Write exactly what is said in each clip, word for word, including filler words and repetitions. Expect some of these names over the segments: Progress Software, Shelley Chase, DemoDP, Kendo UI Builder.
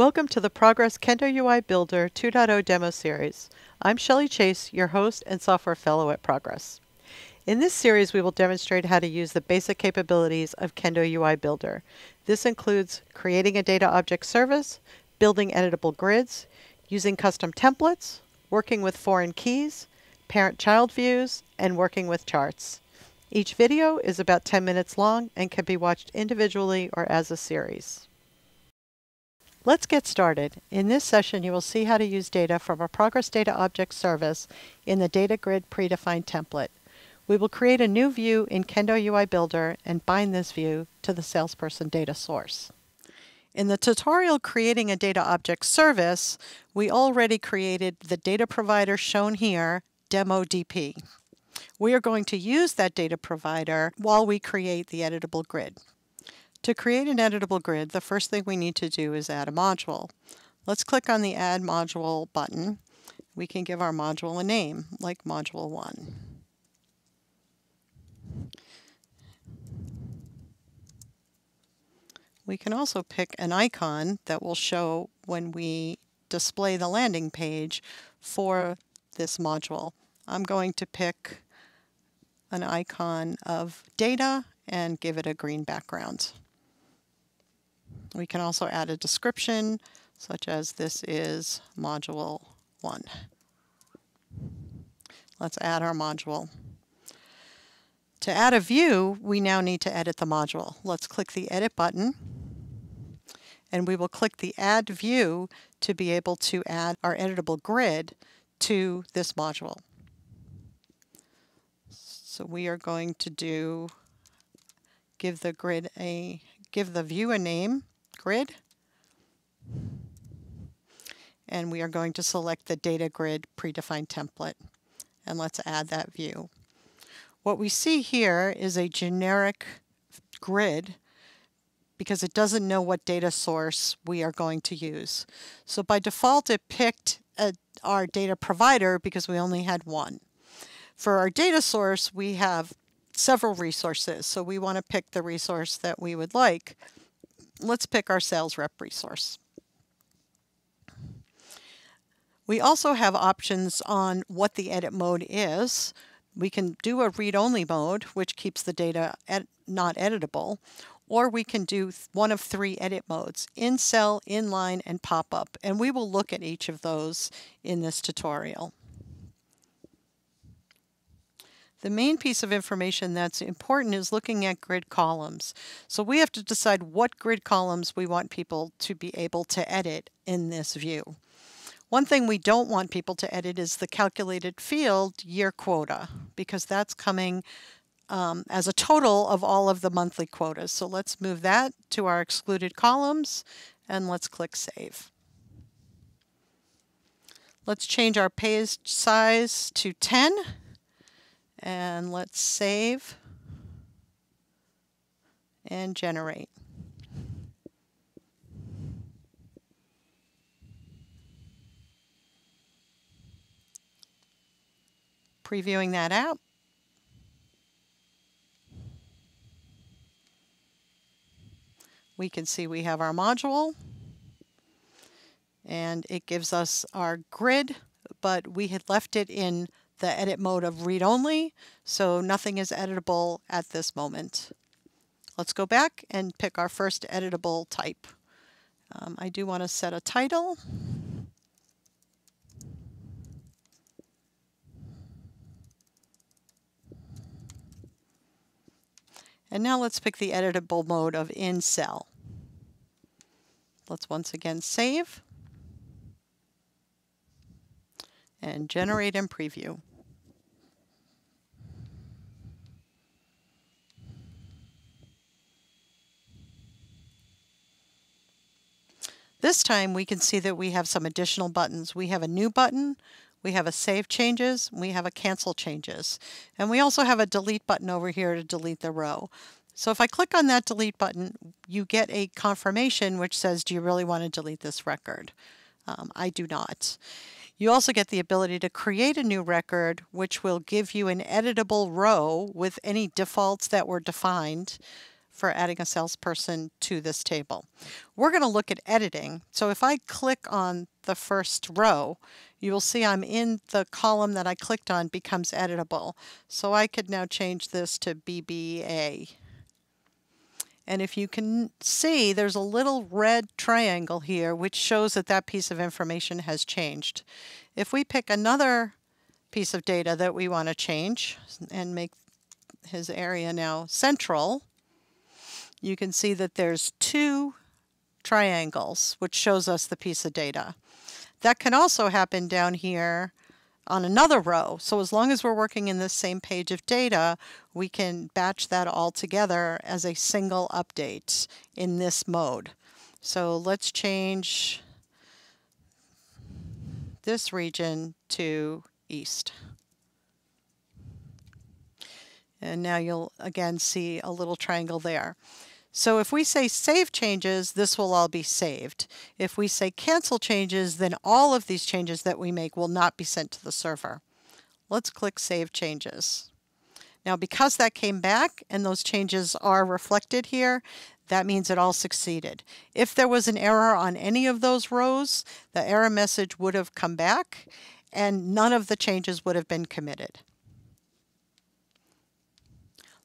Welcome to the Progress Kendo U I Builder two point oh Demo Series. I'm Shelley Chase, your host and software fellow at Progress. In this series, we will demonstrate how to use the basic capabilities of Kendo U I Builder. This includes creating a data object service, building editable grids, using custom templates, working with foreign keys, parent-child views, and working with charts. Each video is about ten minutes long and can be watched individually or as a series. Let's get started. In this session, you will see how to use data from a Progress Data Object Service in the Data Grid predefined template. We will create a new view in Kendo U I Builder and bind this view to the salesperson data source. In the tutorial Creating a Data Object Service, we already created the data provider shown here, DemoDP. We are going to use that data provider while we create the editable grid. To create an editable grid, the first thing we need to do is add a module. Let's click on the Add Module button. We can give our module a name, like Module one. We can also pick an icon that will show when we display the landing page for this module. I'm going to pick an icon of data and give it a green background. We can also add a description, such as this is module one. Let's add our module. To add a view, we now need to edit the module. Let's click the Edit button, and we will click the Add View to be able to add our editable grid to this module. So we are going to do, give the grid a, give the view a name, grid, and we are going to select the data grid predefined template, and let's add that view. What we see here is a generic grid because it doesn't know what data source we are going to use. So by default, it picked a, our data provider because we only had one. For our data source, we have several resources, so we want to pick the resource that we would like. Let's pick our sales rep resource. We also have options on what the edit mode is. We can do a read-only mode, which keeps the data ed- not editable, or we can do one of three edit modes: in cell, inline, and pop-up, and we will look at each of those in this tutorial. The main piece of information that's important is looking at grid columns. So we have to decide what grid columns we want people to be able to edit in this view. One thing we don't want people to edit is the calculated field year quota, because that's coming um, as a total of all of the monthly quotas. So let's move that to our excluded columns and let's click Save. Let's change our page size to ten. And let's save and generate. Previewing that out. We can see we have our module, and it gives us our grid, but we had left it in the edit mode of read-only, so nothing is editable at this moment. Let's go back and pick our first editable type. Um, I do want to set a title. And now let's pick the editable mode of in cell. Let's once again save and generate and preview. This time we can see that we have some additional buttons. We have a new button, we have a save changes, we have a cancel changes. And we also have a delete button over here to delete the row. So if I click on that delete button, you get a confirmation which says, do you really want to delete this record? Um, I do not. You also get the ability to create a new record, which will give you an editable row with any defaults that were defined for adding a salesperson to this table. We're going to look at editing. So if I click on the first row, you will see I'm in the column that I clicked on becomes editable. So I could now change this to B B A. And if you can see, there's a little red triangle here, which shows that that piece of information has changed. If we pick another piece of data that we want to change and make his area now central, you can see that there's two triangles, which shows us the piece of data. That can also happen down here on another row. So as long as we're working in the same page of data, we can batch that all together as a single update in this mode. So let's change this region to east. And now you'll again see a little triangle there. So if we say save changes, this will all be saved. If we say cancel changes, then all of these changes that we make will not be sent to the server. Let's click save changes. Now because that came back and those changes are reflected here, that means it all succeeded. If there was an error on any of those rows, the error message would have come back and none of the changes would have been committed.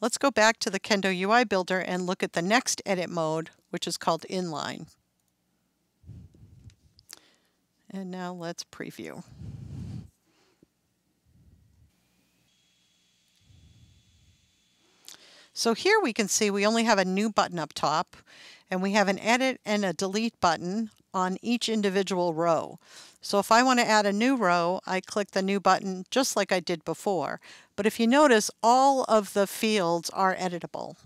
Let's go back to the Kendo U I Builder and look at the next edit mode, which is called Inline. And now let's preview. So here we can see we only have a new button up top, and we have an edit and a delete button on each individual row. So if I want to add a new row, I click the new button just like I did before. But if you notice, all of the fields are editable.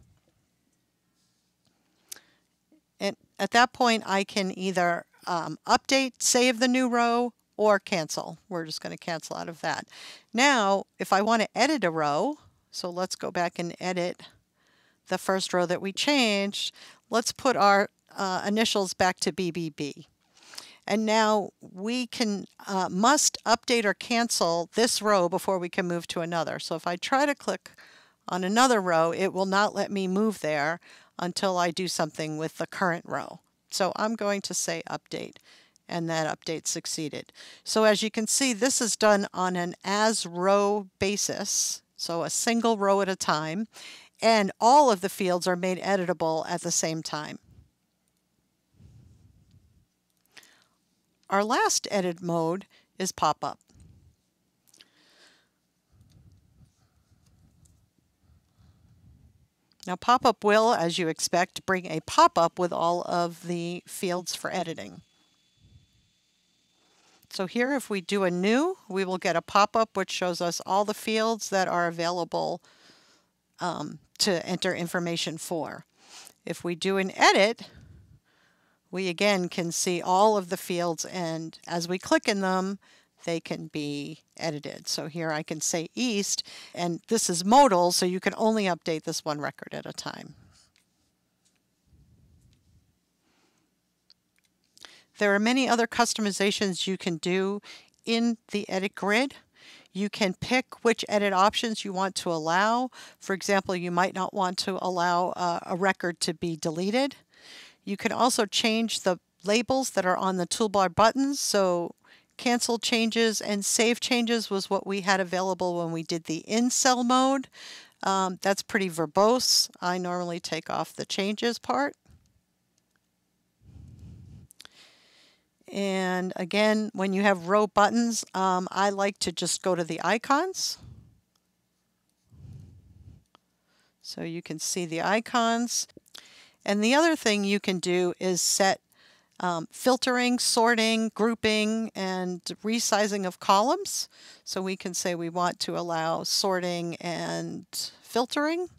And at that point, I can either um, update, save the new row, or cancel. We're just going to cancel out of that. Now, if I want to edit a row, so let's go back and edit the first row that we changed. Let's put our Uh, initials back to B B B. And now we can uh, must update or cancel this row before we can move to another. So if I try to click on another row, it will not let me move there until I do something with the current row. So I'm going to say update, and that update succeeded. So as you can see, this is done on an as row basis, so a single row at a time, and all of the fields are made editable at the same time. Our last edit mode is pop-up. Now pop-up will, as you expect, bring a pop-up with all of the fields for editing. So here if we do a new, we will get a pop-up which shows us all the fields that are available um, to enter information for. If we do an edit, we again can see all of the fields, and as we click in them, they can be edited. So here I can say East, and this is modal, so you can only update this one record at a time. There are many other customizations you can do in the edit grid. You can pick which edit options you want to allow. For example, you might not want to allow uh, a record to be deleted. You can also change the labels that are on the toolbar buttons. So cancel changes and save changes was what we had available when we did the in-cell mode. Um, that's pretty verbose. I normally take off the changes part. And again, when you have row buttons, um, I like to just go to the icons. So you can see the icons. And the other thing you can do is set um, filtering, sorting, grouping, and resizing of columns. So we can say we want to allow sorting and filtering.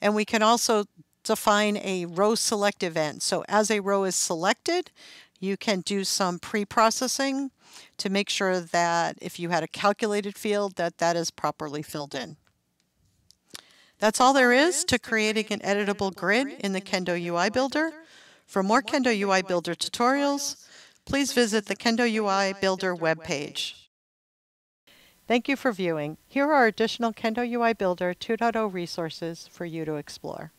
And we can also define a row select event. So as a row is selected, you can do some pre-processing to make sure that if you had a calculated field, that that is properly filled in. That's all there is to creating an editable grid in the Kendo U I Builder. For more Kendo U I Builder tutorials, please visit the Kendo U I Builder webpage. Thank you for viewing. Here are additional Kendo U I Builder two point oh resources for you to explore.